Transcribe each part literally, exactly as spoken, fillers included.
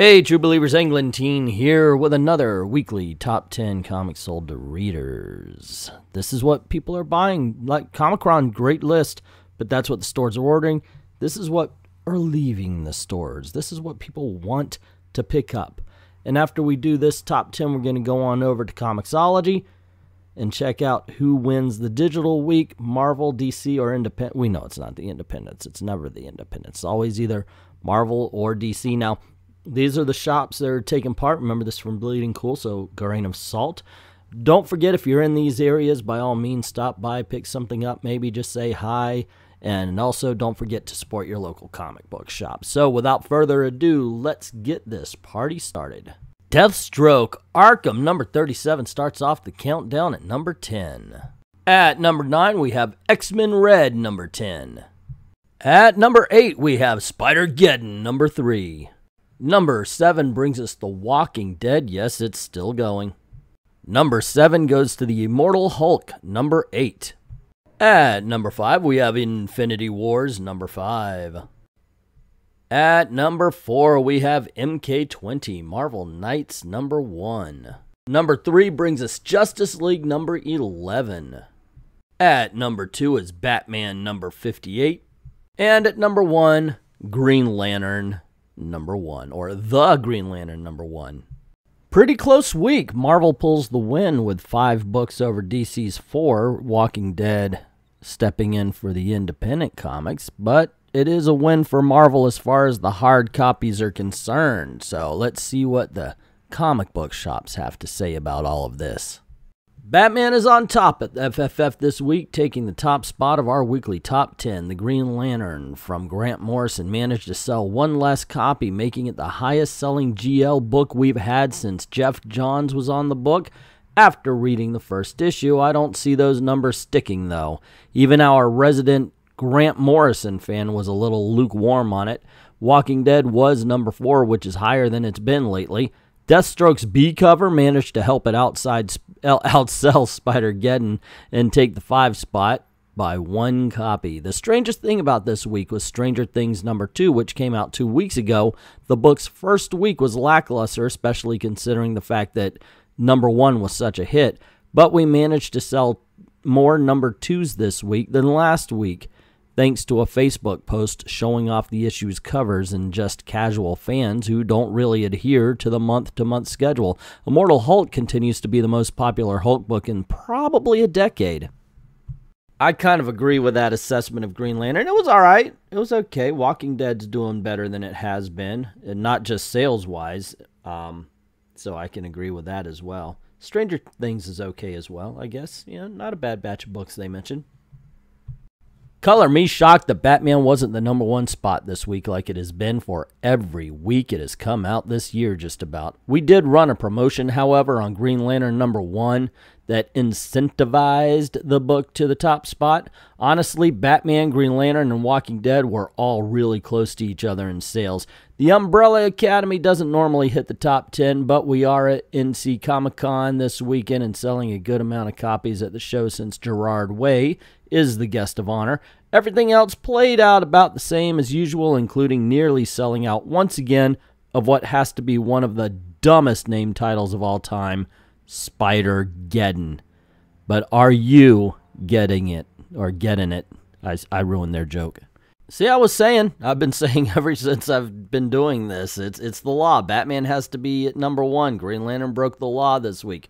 Hey, True Believers, Englantine here with another weekly top ten comics sold to readers. This is what people are buying. Like Comicron, great list, but that's what the stores are ordering. This is what are leaving the stores. This is what people want to pick up. And after we do this top ten, we're going to go on over to Comixology and check out who wins the digital week, Marvel, D C, or Independent. We know it's not the Independents. It's never the Independents. It's always either Marvel or D C. Now, these are the shops that are taking part. Remember this from Bleeding Cool, so grain of salt. Don't forget, if you're in these areas, by all means, stop by, pick something up, maybe just say hi. And also, don't forget to support your local comic book shop. So, without further ado, let's get this party started. Deathstroke Arkham, number thirty-seven, starts off the countdown at number ten. At number nine, we have X-Men Red, number ten. At number eight, we have Spider-Geddon, number three. Number seven brings us The Walking Dead. Yes, it's still going. Number seven goes to The Immortal Hulk, number eight. At number five, we have Infinity Wars, number five. At number four, we have M K twenty, Marvel Knights, number one. Number three brings us Justice League, number eleven. At number two is Batman, number fifty-eight. And at number one, Green Lantern, number one, or the Green Lantern number one. Pretty close week. Marvel pulls the win with five books over D C's four, Walking Dead stepping in for the independent comics, but it is a win for Marvel as far as the hard copies are concerned. So let's see what the comic book shops have to say about all of this. Batman is on top at the F F F this week, taking the top spot of our weekly top ten. The Green Lantern from Grant Morrison managed to sell one less copy, making it the highest-selling G L book we've had since Jeff Johns was on the book. After reading the first issue, I don't see those numbers sticking, though. Even our resident Grant Morrison fan was a little lukewarm on it. Walking Dead was number four, which is higher than it's been lately. Deathstroke's B cover managed to help it outside outsell Spider-Geddon and take the five spot by one copy. The strangest thing about this week was Stranger Things number two, which came out two weeks ago. The book's first week was lackluster, especially considering the fact that number one was such a hit. But we managed to sell more number twos this week than last week, thanks to a Facebook post showing off the issue's covers and just casual fans who don't really adhere to the month-to-month schedule. Immortal Hulk continues to be the most popular Hulk book in probably a decade. I kind of agree with that assessment of Green Lantern. It was all right. It was okay. Walking Dead's doing better than it has been, and not just sales-wise, um, so I can agree with that as well. Stranger Things is okay as well, I guess. You know, not a bad batch of books they mentioned. Color me shocked that Batman wasn't the number one spot this week like it has been for every week it has come out this year just about. We did run a promotion, however, on Green Lantern number one that incentivized the book to the top spot. Honestly, Batman, Green Lantern, and Walking Dead were all really close to each other in sales. The Umbrella Academy doesn't normally hit the top ten, but we are at N C Comic-Con this weekend and selling a good amount of copies at the show since Gerard Way is the guest of honor. Everything else played out about the same as usual, including nearly selling out once again of what has to be one of the dumbest name titles of all time, Spider-Geddon. But are you getting it, or getting it? I, I ruined their joke. See, I was saying, I've been saying ever since I've been doing this, it's, it's the law. Batman has to be at number one. Green Lantern broke the law this week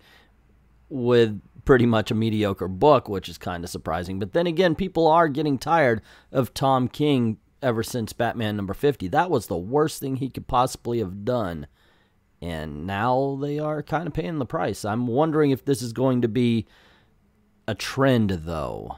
with pretty much a mediocre book, which is kind of surprising. But then again, people are getting tired of Tom King ever since Batman number fifty. That was the worst thing he could possibly have done. And now they are kind of paying the price. I'm wondering if this is going to be a trend, though.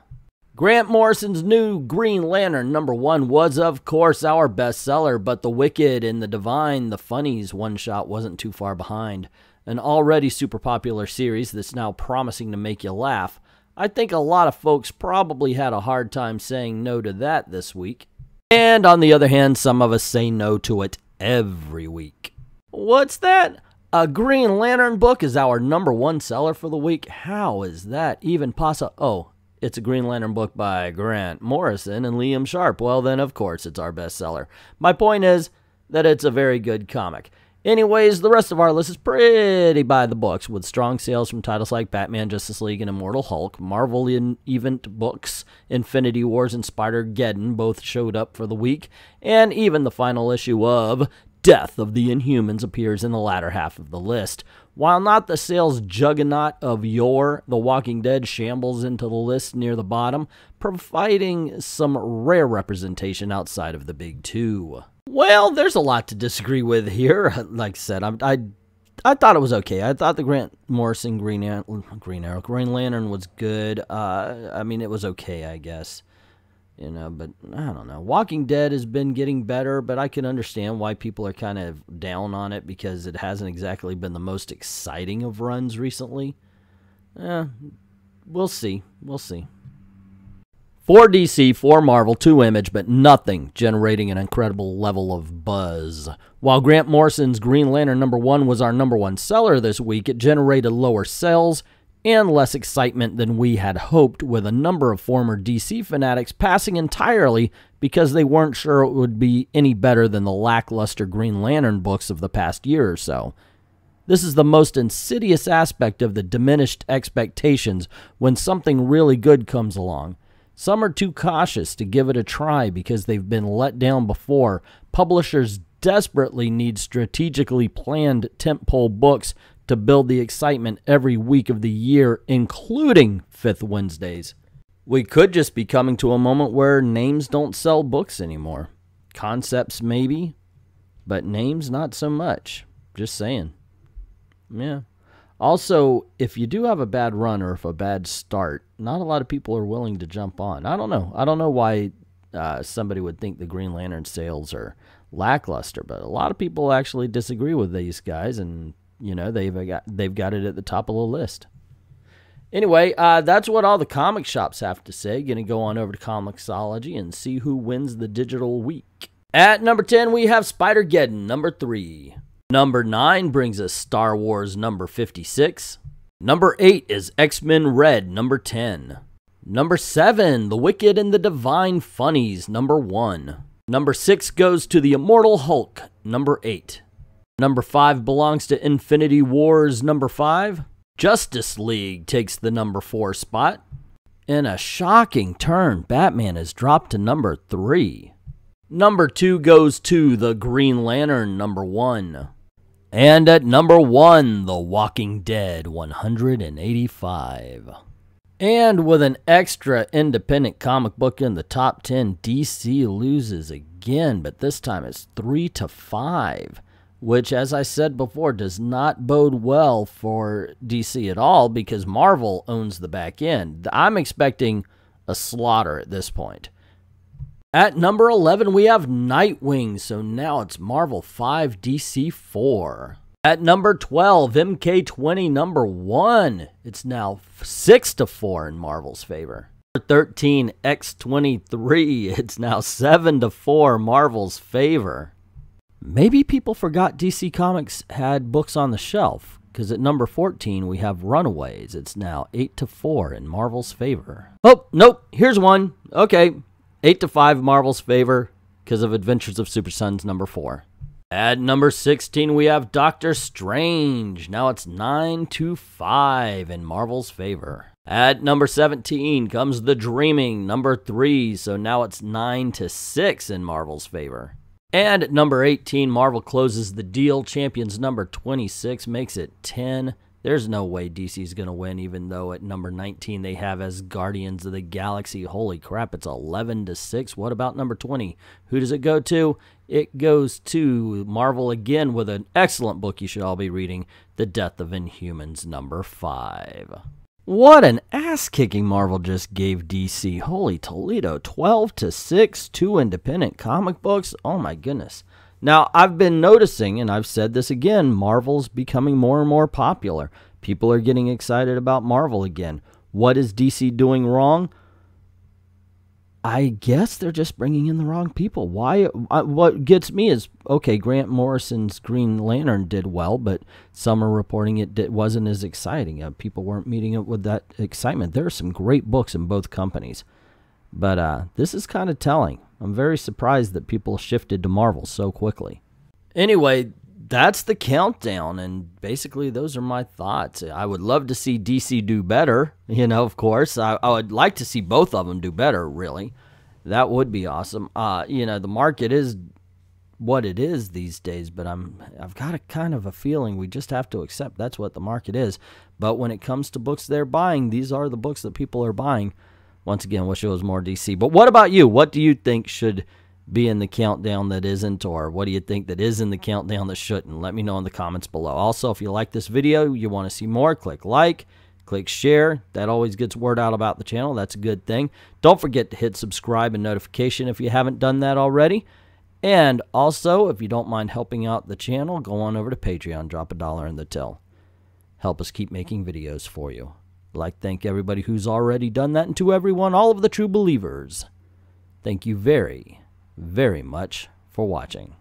Grant Morrison's new Green Lantern number one was, of course, our bestseller, but The Wicked and The Divine, the Funnies one-shot wasn't too far behind. An already super popular series that's now promising to make you laugh. I think a lot of folks probably had a hard time saying no to that this week. And on the other hand, some of us say no to it every week. What's that? A Green Lantern book is our number one seller for the week. How is that even possible? Oh, it's a Green Lantern book by Grant Morrison and Liam Sharp. Well, then, of course, it's our bestseller. My point is that it's a very good comic. Anyways, the rest of our list is pretty by the books, with strong sales from titles like Batman, Justice League, and Immortal Hulk. Marvel in event books, Infinity Wars, and Spider-Geddon both showed up for the week, and even the final issue of Death of the Inhumans appears in the latter half of the list. While not the sales juggernaut of yore, The Walking Dead shambles into the list near the bottom, providing some rare representation outside of the big two. Well, there's a lot to disagree with here. Like I said, I, I, I thought it was okay. I thought the Grant Morrison Green Arrow, Green Arrow, Green Lantern was good. Uh, I mean, it was okay, I guess. You know, but I don't know. Walking Dead has been getting better, but I can understand why people are kind of down on it because it hasn't exactly been the most exciting of runs recently. Eh, we'll see. We'll see. Four D C, four Marvel, two Image, but nothing generating an incredible level of buzz. While Grant Morrison's Green Lantern number one was our number one seller this week, it generated lower sales and less excitement than we had hoped, with a number of former D C fanatics passing entirely because they weren't sure it would be any better than the lackluster Green Lantern books of the past year or so. This is the most insidious aspect of the diminished expectations when something really good comes along. Some are too cautious to give it a try because they've been let down before. Publishers desperately need strategically planned tentpole books to build the excitement every week of the year, including Fifth Wednesdays. We could just be coming to a moment where names don't sell books anymore. Concepts maybe, but names not so much. Just saying. Yeah. Also, if you do have a bad run or if a bad start, not a lot of people are willing to jump on. I don't know. I don't know why uh, somebody would think the Green Lantern sales are lackluster, but a lot of people actually disagree with these guys, and you know they've got they've got it at the top of the list. Anyway, uh, that's what all the comic shops have to say. Gonna go on over to Comixology and see who wins the digital week. At number ten, we have Spider-Geddon, number three. Number nine brings us Star Wars number fifty-six. Number eight is X-Men Red number ten. Number seven, The Wicked and the Divine Funnies number one. Number six goes to The Immortal Hulk number eight. Number five belongs to Infinity Wars number five. Justice League takes the number four spot. In a shocking turn, Batman is dropped to number three. Number two goes to The Green Lantern number one. And at number one, The Walking Dead, one hundred eighty-five. And with an extra independent comic book in the top ten, D C loses again, but this time it's three to five, which, as I said before, does not bode well for D C at all because Marvel owns the back end. I'm expecting a slaughter at this point. At number eleven, we have Nightwing, so now it's Marvel five, D C four. At number twelve, M K twenty, number one. It's now six to four in Marvel's favor. Number thirteen, X twenty-three. It's now seven to four, Marvel's favor. Maybe people forgot D C Comics had books on the shelf, because at number fourteen, we have Runaways. It's now eight to four in Marvel's favor. Oh, nope, here's one. Okay. eight to five, Marvel's favor because of Adventures of Super Sons number four. At number sixteen, we have Doctor Strange. Now it's nine to five in Marvel's favor. At number seventeen comes The Dreaming, number three. So now it's nine to six in Marvel's favor. And at number eighteen, Marvel closes the deal. Champions number twenty-six makes it ten. There's no way D C's going to win, even though at number nineteen they have as Guardians of the Galaxy. Holy crap, it's eleven to six. What about number twenty? Who does it go to? It goes to Marvel again with an excellent book you should all be reading, The Death of Inhumans, number five. What an ass-kicking Marvel just gave D C. Holy Toledo, twelve to six, two independent comic books. Oh my goodness. Now, I've been noticing, and I've said this again, Marvel's becoming more and more popular. People are getting excited about Marvel again. What is D C doing wrong? I guess they're just bringing in the wrong people. Why? What gets me is, okay, Grant Morrison's Green Lantern did well, but some are reporting it wasn't as exciting. Uh, people weren't meeting it with that excitement. There are some great books in both companies. But uh, this is kind of telling. I'm very surprised that people shifted to Marvel so quickly. Anyway, that's the countdown, and basically those are my thoughts. I would love to see D C do better, you know, of course. I, I would like to see both of them do better, really. That would be awesome. Uh, you know, the market is what it is these days, but I'm, I've got a kind of a feeling we just have to accept that's what the market is. But when it comes to books they're buying, these are the books that people are buying. Once again, wish it was more D C. But what about you? What do you think should be in the countdown that isn't, or what do you think that is in the countdown that shouldn't? Let me know in the comments below. Also, if you like this video, you want to see more, click like, click share. That always gets word out about the channel. That's a good thing. Don't forget to hit subscribe and notification if you haven't done that already. And also, if you don't mind helping out the channel, go on over to Patreon, drop a dollar in the till. Help us keep making videos for you. I'd like to thank everybody who's already done that, and to everyone, all of the true believers, thank you very, very much for watching.